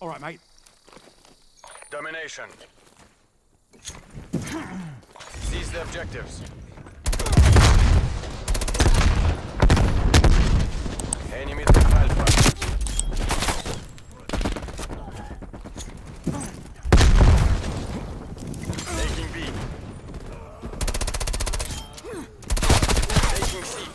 All right, mate. Domination. Seize the objectives. Enemy Alpha. Taking B. Taking C.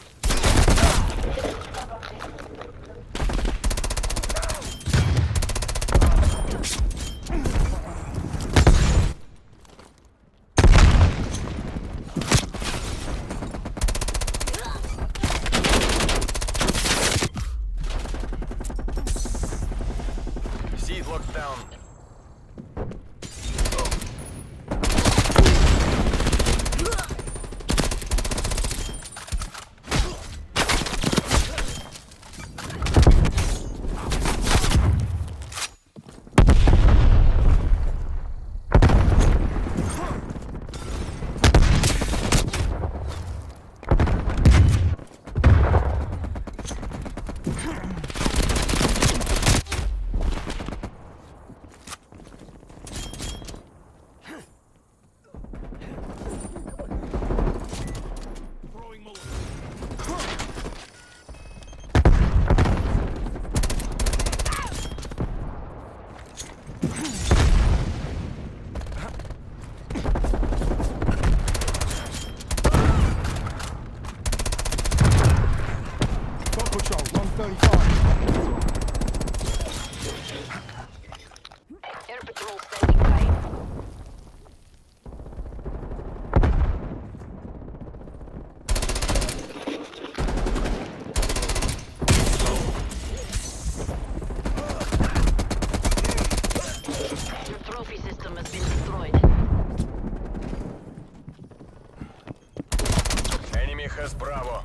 Bravo.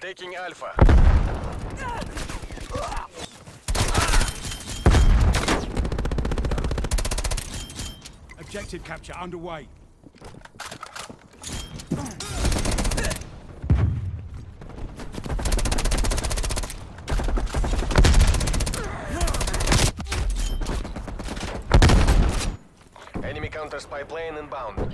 Taking Alpha. Objective capture underway. Enemy counter spy plane inbound.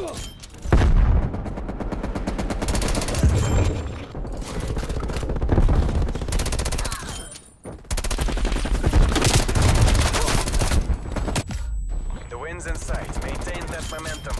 The wind's in sight. Maintain that momentum.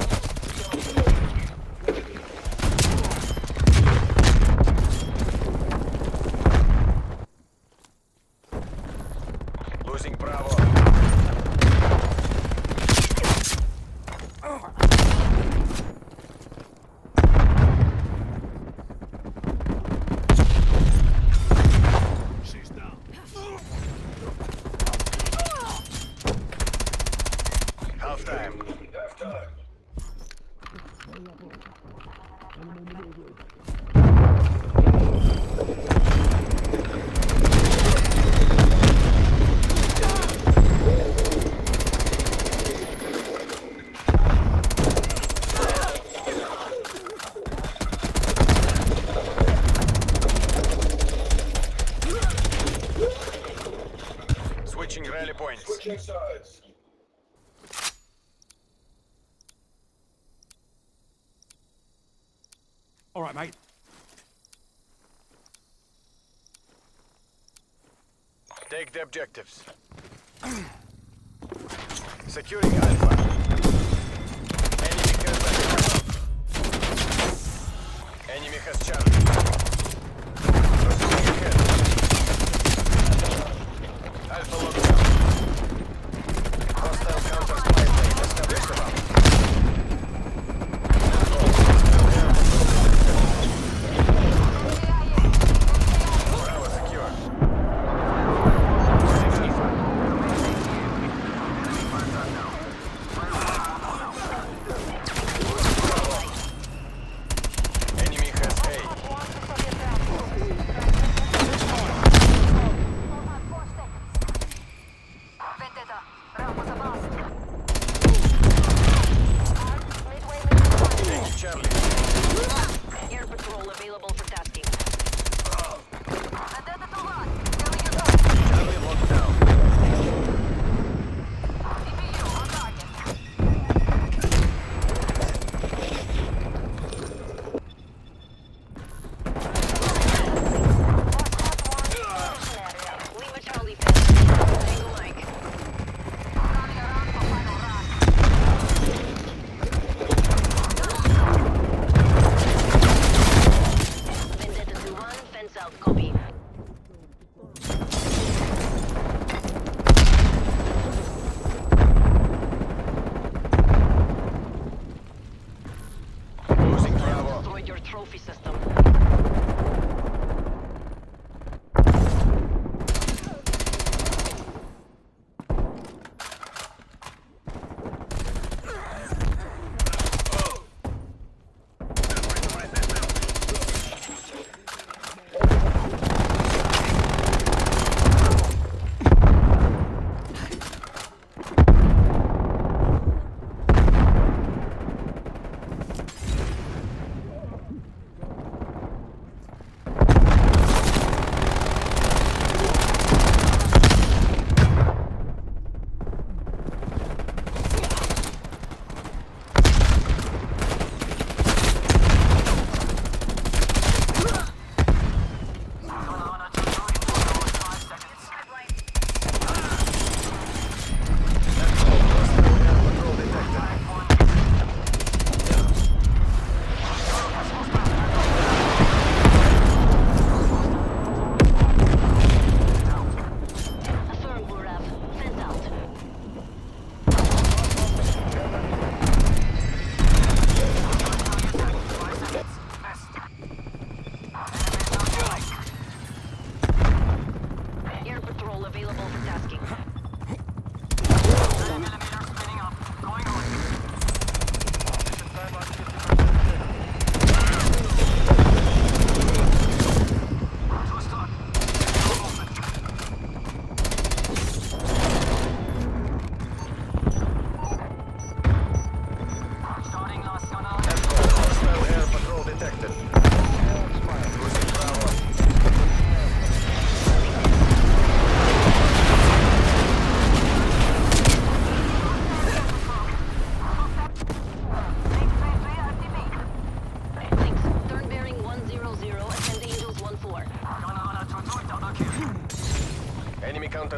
Switching rally points. Switching sides. All right, mate. Take the objectives. Securing Alpha. Enemy has Alpha. Enemy has Charlie. Proceeding ahead. Alpha locked down. Hostile counter spy plane established above.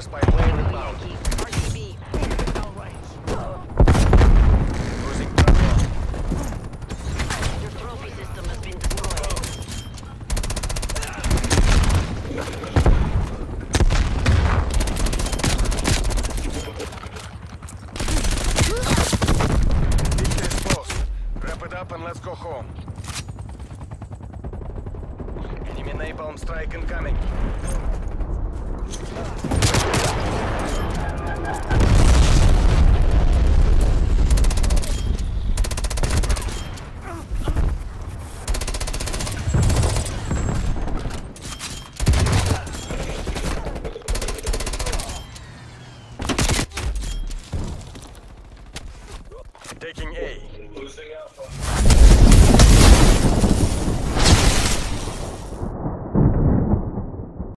us by plane and mount. RCB, all right. Losing control. Your trophy system has been destroyed. This is post. Wrap it up and let's go home. Enemy napalm strike incoming. Taking A. Losing Alpha.